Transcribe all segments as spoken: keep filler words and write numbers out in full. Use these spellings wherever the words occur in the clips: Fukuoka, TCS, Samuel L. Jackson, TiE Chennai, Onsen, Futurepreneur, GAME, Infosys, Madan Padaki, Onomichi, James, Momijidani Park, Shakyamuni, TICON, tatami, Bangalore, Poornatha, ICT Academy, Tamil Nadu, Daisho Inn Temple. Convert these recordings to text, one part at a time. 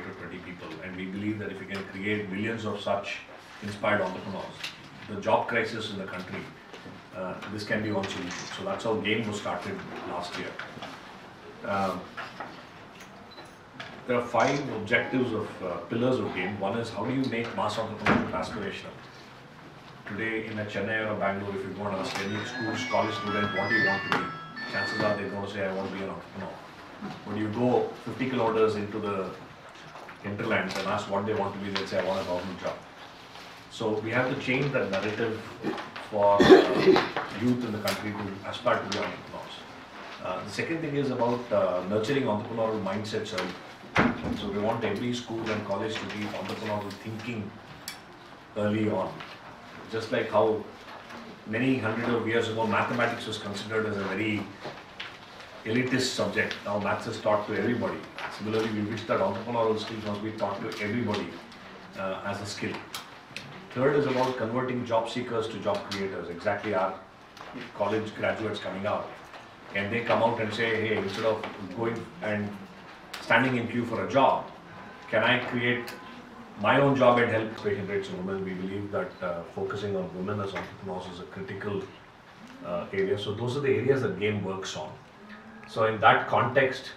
five to twenty people. And we believe that if we can create millions of such inspired entrepreneurs, the job crisis in the country, uh, this can be one solution. So that's how GAME was started last year. Um, there are five objectives of uh, pillars of GAME. One is, how do you make mass entrepreneurship aspirational? Today in a Chennai or a Bangalore, if you go and ask any school, college student, what do you want to be? Chances are they're going to say, I want to be an entrepreneur. When you go fifty kilometers into the hinterland and ask what they want to be, they'll say, I want a government job. So we have to change that narrative for uh, youth in the country to aspire to be entrepreneurs. Uh, the second thing is about uh, nurturing entrepreneurial mindsets. So we want every school and college to be entrepreneurial thinking early on. Just like how many hundreds of years ago mathematics was considered as a very elitist subject. Now maths is taught to everybody. Similarly, we wish that entrepreneurial skills must be taught to everybody uh, as a skill. Third is about converting job seekers to job creators. Exactly, our college graduates coming out, and they come out and say, hey, instead of going and standing in queue for a job, can I create my own job and help creation rates in women? We believe that uh, focusing on women as entrepreneurs is a critical uh, area. So those are the areas that GAME works on. So in that context,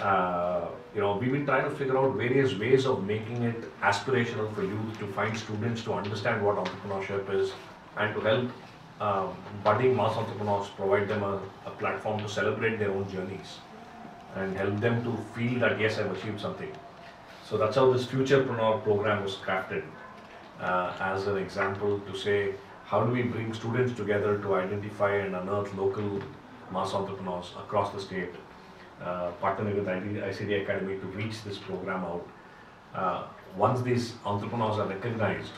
uh, you know, we've been trying to figure out various ways of making it aspirational for youth, to find students to understand what entrepreneurship is, and to help um, budding mass entrepreneurs, provide them a, a platform to celebrate their own journeys and help them to feel that, yes, I've achieved something. So that's how this Futurepreneur program was crafted uh, as an example to say, how do we bring students together to identify and unearth local mass entrepreneurs across the state, uh, partnering with I C T Academy to reach this program out. Uh, once these entrepreneurs are recognized,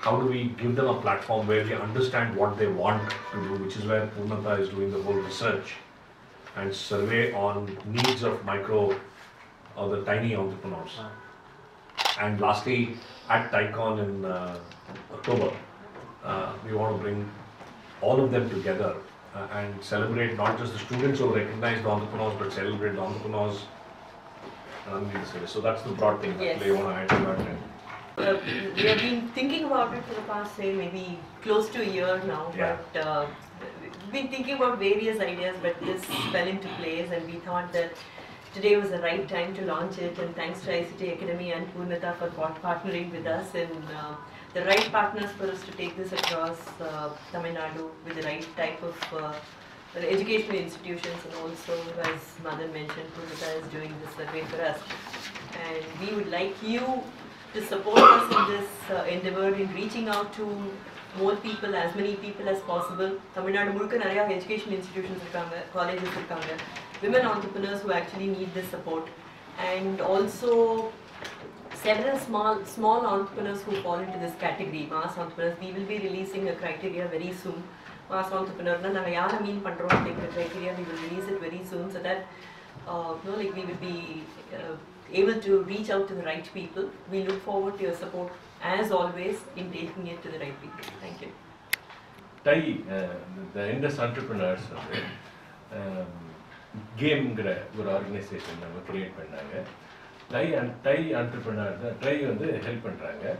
how do we give them a platform where they understand what they want to do, which is where Poornatha is doing the whole research and survey on needs of micro or the tiny entrepreneurs. And lastly, at TICON in uh, October, uh, we want to bring all of them together uh, and celebrate not just the students who recognize the entrepreneurs, but celebrate the entrepreneurs. So that's the broad thing that yes. They want to add to that. Uh, we have been thinking about it for the past, say, maybe close to a year now, yeah. but uh, we've been thinking about various ideas, but this fell into place, and we thought that today was the right time to launch it, and thanks to I C T Academy and Poornatha for partnering with us, and uh, the right partners for us to take this across uh, Tamil Nadu with the right type of uh, educational institutions, and also, as Madan mentioned, Poornatha is doing this survey for us. And we would like you to support us in this uh, endeavor in reaching out to more people, as many people as possible. Tamil Nadu Murka Nariya education institutions, colleges, women entrepreneurs who actually need this support, and also several small small entrepreneurs who fall into this category, mass entrepreneurs. We will be releasing a criteria very soon. Mass entrepreneur, I mean, criteria, we will release it very soon, so that uh, you know, like we will be uh, able to reach out to the right people. We look forward to your support, as always, in taking it to the right people. Thank you. Tai, uh, the Indus entrepreneurs, um, GAME organization create pannanga. Tai and Tai entrepreneurs, Tai help pannanga.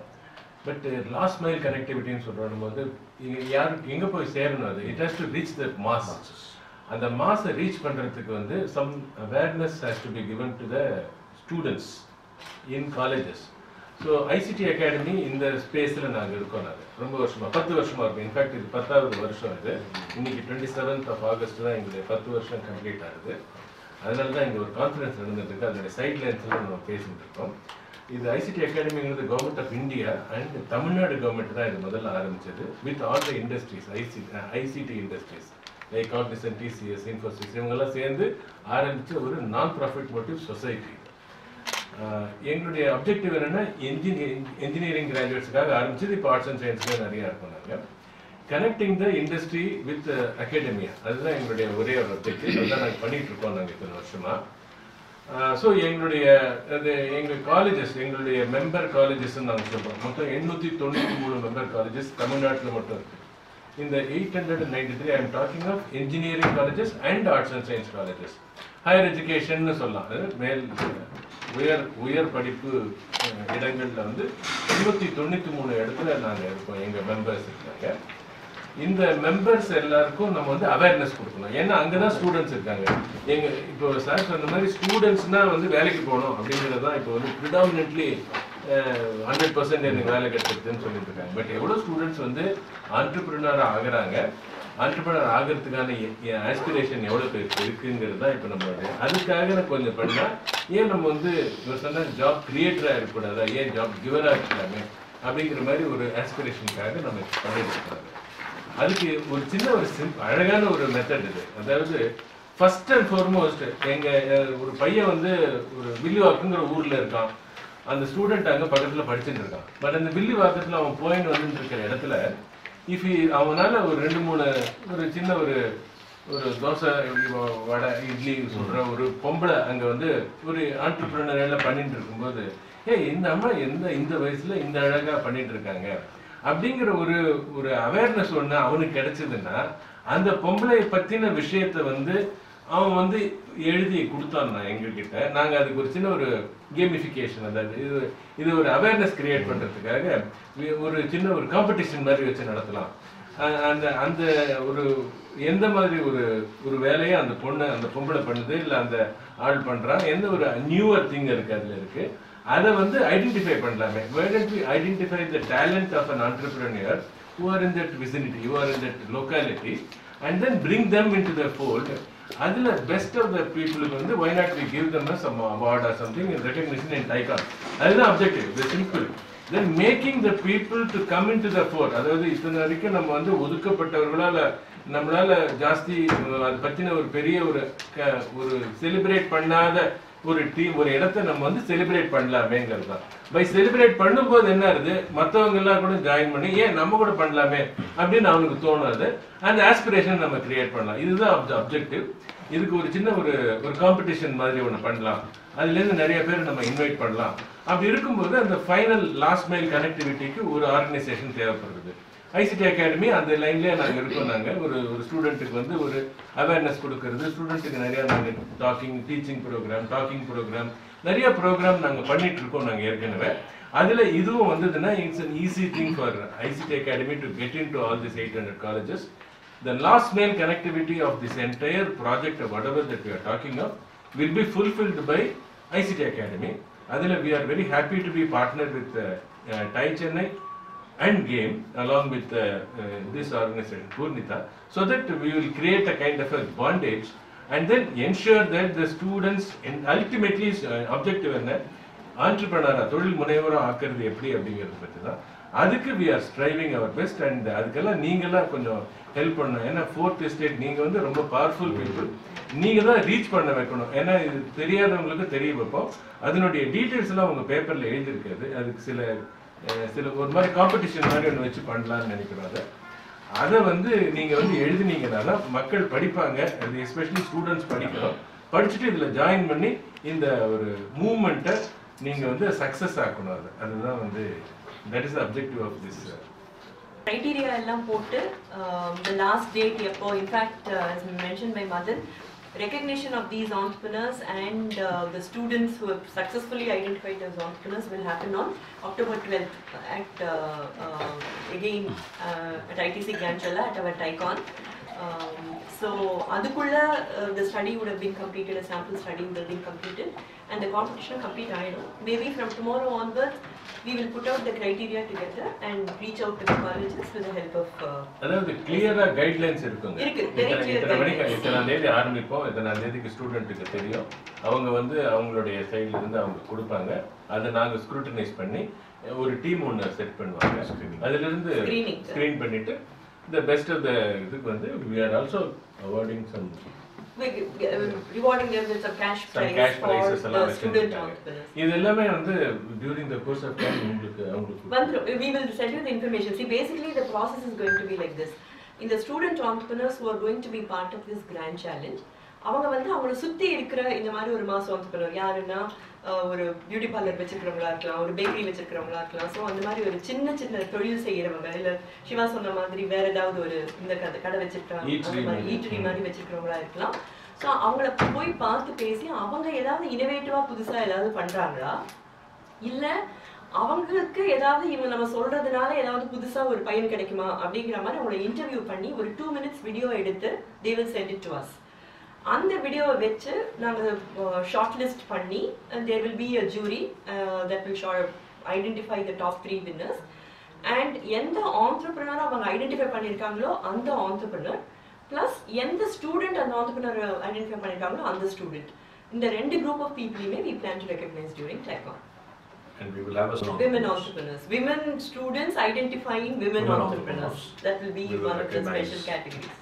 But uh, last mile connectivity nu solradhu enga poi serano, it has to reach the masses. And the mass reach pandradhukku vandu some awareness has to be given to the students in colleges. So I C T Academy in the space la naanga irukom nadu romba varshama ten varshama irukku. In fact idu tenth varsham idu inniki twenty-seventh of August la inga ten varsham complete aagudhu. Adanal dhaan inga or conference nadandirukku, adha sidelines la nam pesindirukom. Idu I C T Academy inga government of India and Tamil Nadu government dhaan idu modalla aarambichadu with all the industries, I C T industries like Cognizant, T C S, Infosys ivangala sendu aarambicha or non profit motive society. எங்களுடைய objective என்னன்னா engineering engineering கிராஜுவேட்ஸுக்காக ஆரம்பிச்சது இப்போ arts and சயின்ஸ்க்கு நிறையா இருக்கும். நாங்கள் connecting the industry with academia, அதுதான் எங்களுடைய ஒரே ஒரு அப்ஜெக்டிவ். அதுதான் நாங்கள் பண்ணிகிட்டு இருக்கோம் நாங்கள் இத்தனை வருஷமாக. ஸோ எங்களுடைய அது எங்கள் காலேஜஸ், எங்களுடைய மெம்பர் காலேஜஸ்ன்னு நாங்கள் சொல்கிறோம். மொத்தம் எண்ணூற்றி தொண்ணூற்றி மூணு மெம்பர் காலேஜஸ் தமிழ்நாட்டில் மட்டும் இருக்குது. இந்த eight hundred and ninety three I am talking of engineering colleges and arts and science colleges. Higher education சொல்லலாம், அது மேல் உயர் உயர் படிப்பு இடங்கள்ல வந்து இருநூற்று தொண்ணூற்று மூன்று இடத்துல நாங்க இருக்கோம் எங்க மெம்பர்ஸ் இருக்காங்க இந்த மெம்பர்ஸ் எல்லாருக்கும் நம்ம வந்து அவேர்னஸ் கொடுக்கணும் ஏன்னா அங்க தான் ஸ்டூடண்ட்ஸ் இருக்காங்க எங்க இப்போ சார் சொன்ன மாதிரி ஸ்டூடண்ட்ஸ்னா வந்து வேலைக்கு போறோம் அப்படிங்கறது தான் இப்போ வந்து predominantly நூறு சதவீதம் எனக்கு வேலை கிடைச்சதுன்னு சொல்லிட்டு இருக்காங்க பட் எவ்வளவு ஸ்டூடண்ட்ஸ் வந்து entrepreneur ஆகறாங்க entrepreneur ஆகிறதுக்கான aspiration எவ்வளவு பேருக்கு இருக்குங்கிறது தான் இப்போ நம்ம அதுக்காக நான் கொஞ்சம் பண்ணா ஏன் நம்ம வந்து சொன்னா ஜாப் கிரியேட்டரா இருக்க கூடாதா ஏன் ஜாப் கிவரா இருக்கலாமே அப்படிங்கிற மாதிரி ஒரு aspirationக்காக நம்ம பண்ணிட்டு இருக்கோம் அதுக்கு ஒரு சின்ன ஒரு சிம்பிள் அழகான ஒரு மெத்தட் இது அதாவது ஃபர்ஸ்ட் அண்ட் ஃபார்மோஸ்ட் எங்க ஒரு பையன் வந்து ஒரு வில்லுவாக்குங்கிற ஊர்ல இருக்கான் அந்த ஸ்டூடண்ட் அங்க பக்கத்துல படிச்சிட்டு இருக்கான் பட் அந்த வில்லுவாக்கத்துல அவன் போயின்னு வந்துட்டு இருக்கிற இடத்துல இஃப் அவனால ஒரு ரெண்டு மூணு ஒரு சின்ன ஒரு ஒரு தோசை வடை இட்லி சொல்ற ஒரு பொம்பளை அங்க வந்து ஒரு ஆண்டர்பிரனர் எல்லாம் பண்ணிட்டு இருக்கும்போது ஏய் இந்த அம்மா எந்த இந்த வயசுல இந்த அழகா பண்ணிட்டு இருக்காங்க அப்படிங்கற ஒரு ஒரு அவேர்னஸ் ஒண்ணு அவனுக்கு கிடைச்சதுன்னா அந்த பொம்பளை பத்தின விஷயத்தை வந்து அவன் வந்து எழுதி கொடுத்தான் எங்ககிட்ட நாங்க அதுக்கு ஒரு சின்ன ஒரு கேமிஃபிகேஷன் அதாவது இது இது ஒரு அவேர்னஸ் கிரியேட் பண்றதுக்காக ஒரு சின்ன ஒரு காம்படிஷன் மாதிரி வச்சு நடத்தலாம் அந்த அந்த ஒரு எந்த மாதிரி ஒரு ஒரு வேலையை அந்த பொண்ணு அந்த பொம்பளை பண்ணுது இல்லை அந்த ஆள் பண்றான் எந்த ஒரு நியூவர் திங் இருக்கு அதுல இருக்கு அதை வந்து ஐடென்டிஃபை பண்ணலாமே identify the talent of an entrepreneur who are in that vicinity who are in that locality and then bring them into the fold அதுல பெஸ்ட் ஆஃப் த பீப்புளுக்கு வந்து why not we give them some award or something in recognition and icon அதுதான் objective the simple Then making the people to come into the fort. அதாவது இத்தனை வரைக்கும் நம்ம வந்து ஒதுக்கப்பட்டவர்களால நம்மளால ஜாஸ்தி அதை பத்தின ஒரு பெரிய ஒரு ஒரு செலிப்ரேட் பண்ணாத ஒரு டீம் ஒரு இடத்தை நம்ம வந்து செலிப்ரேட் பண்ணலாமேங்கிறது தான் பை செலிப்ரேட் பண்ணும்போது என்ன ஆகுது மற்றவங்க எல்லாம் கூட ஜாயின் பண்ணி ஏன் நம்ம கூட பண்ணலாமே அப்படின்னு அவனுக்கு தோணாது அந்த ஆஸ்பிரேஷன் நம்ம கிரியேட் பண்ணலாம் இதுதான் அப்ஜெக்டிவ் இதுக்கு ஒரு சின்ன ஒரு ஒரு காம்படிஷன் மாதிரி ஒன்று பண்ணலாம் அதுலேருந்து நிறைய பேர் நம்ம இன்வைட் பண்ணலாம் அப்படி இருக்கும்போது அந்த ஃபைனல் லாஸ்ட் மைல் கனெக்டிவிட்டிக்கு ஒரு ஆர்கனைசேஷன் தேவைப்படுது ஐசிடி அகாடமி அந்த லைன்லேயே நாங்கள் இருக்கோம் நாங்கள் ஒரு ஒரு ஸ்டூடெண்ட்டுக்கு வந்து ஒரு அவேர்னஸ் கொடுக்கறது ஸ்டூடெண்ட்டுக்கு நிறையா நாங்கள் talking teaching programme talking programme நிறைய ப்ரோக்ராம் நாங்கள் பண்ணிட்டு இருக்கோம் நாங்கள் ஏற்கனவே அதில் இதுவும் வந்ததுன்னா it's an easy thing for ICT academy to get into all this eight hundred colleges the last mile connectivity of this entire project whatever that we are talking of will be fulfilled by I C T Academy. Adela, we are very happy to be partnered with uh, uh, Thai Chennai and GAME along with uh, uh, this organization, Poornatha, so that we will create a kind of a bondage and then ensure that the students and ultimately uh, objective and entrepreneur, thodil munayvara aakkarudhu eppadi abingiradhu pathina adukku we are striving our best and adukella neengala konjam help panna ena fourth estate neenga vandu romba powerful people நீங்க தான் reach பண்ண வைக்கணும் ஏன்னா இது தெரியாதவங்களுக்கு தெரிய வைப்போம் அதனுடைய டீட்டெயில்ஸ் எல்லாம் உங்க பேப்பர்ல எழுதிருக்காது அதுக்கு சில சில ஒரு மாதிரி காம்படிஷன் மாதிரி ஒன்று வச்சு பண்ணலாம்னு நினைக்கிறாங்க அதை வந்து நீங்க வந்து எழுதினீங்கன்னா மக்கள் படிப்பாங்க அது எஸ்பெஷலி ஸ்டூடெண்ட்ஸ் படிக்கணும் படிச்சுட்டு இதுல ஜாயின் பண்ணி இந்த ஒரு மூவ்மெண்ட்டை நீங்க வந்து சக்சஸ் ஆக்கணும் அது அதுதான் வந்து that is objective of this criteria எல்லாம் போட்டு the last date எப்போ in fact as mentioned by Madan recognition of these entrepreneurs and uh, the students who have successfully identified as entrepreneurs will happen on October twelfth at uh, uh, again uh, at I T C Ganchalla at our Tycon. Um, so Adukulla uh, the study would have been completed, a sample study would have been completed and the competition complete I know. Maybe from tomorrow onwards we will put out the criteria together and reach out to the colleges with the help of அதாவது clear-ஆ guidelines இருக்குங்க. இத்தனை மணிக்கு இத்தனை தேதி ஆரம்பிப்போம் இத்தனை தேதிக்கு ஸ்டூடெண்ட்டுக்கு தெரியும் அவங்க வந்து அவங்களுடைய சைடுல இருந்து அவங்க கொடுப்பாங்க அதை நாங்க ஸ்க்ரூட்டனைஸ் பண்ணி ஒரு டீம் ஒன்று செட் பண்ணுவாங்க அதுல இருந்து ஸ்கிரீன் பண்ணிட்டு the best of the இதுக்கு வந்து we are also awarding some rewarding them with some cash prize for the student entrepreneurs. இது எல்லாமே வந்து during the course of time உங்களுக்கு உங்களுக்கு we will send you the information. See, basically the process is going to be like this. In the student entrepreneurs who are going to be part of this grand challenge, அவங்க வந்து அவங்கள சுத்தி இருக்கிற இந்த மாதிரி ஒரு மாஸ் entrepreneur யாருன்னா ஒரு பியூட்டி பார்லர் வச்சிருக்கிறவங்களா இருக்கலாம் ஒரு பேக்கரி வச்சிருக்கிறவங்களா இருக்கலாம் ஸோ அந்த மாதிரி ஒரு சின்ன சின்ன தொழில் செய்யறவங்க இல்ல சிவா சொன்ன மாதிரி வேற ஏதாவது ஒரு இந்த கடை வச்சிருக்காங்க ஈட்டரி மாதிரி வச்சிருக்கிறவங்களா இருக்கலாம் So, அவங்கள போய் பார்த்து பேசி அவங்க ஏதாவது இன்னோவேட்டிவா புதுசா ஏதாவது பண்றாங்களா இல்ல அவங்களுக்கு ஏதாவது இவங்க நம்ம சொல்றதுனால ஏதாவது புதுசா ஒரு பயன் கிடைக்குமா அப்படிங்கற மாதிரி அவங்கள இன்டர்வியூ பண்ணி ஒரு two minutes வீடியோ எடுத்து they will send it to us. அந்த வீடியோவை வெச்சு நாங்க ஷார்ட்லிஸ்ட் பண்ணி there will be a jury uh, that will identify the top three winners and எந்த entrepreneur அவங்க ஐடென்டிஃபை பண்ணிருக்காங்களோ அந்த entrepreneur plus எந்த student and entrepreneur identify பண்ணிருக்காங்களோ அந்த student இந்த ரெண்டு group of people May we plan to recognize during TechCon. And we will have a women entrepreneurs, women students identifying women, women entrepreneurs. entrepreneurs that will be we one will of the special categories.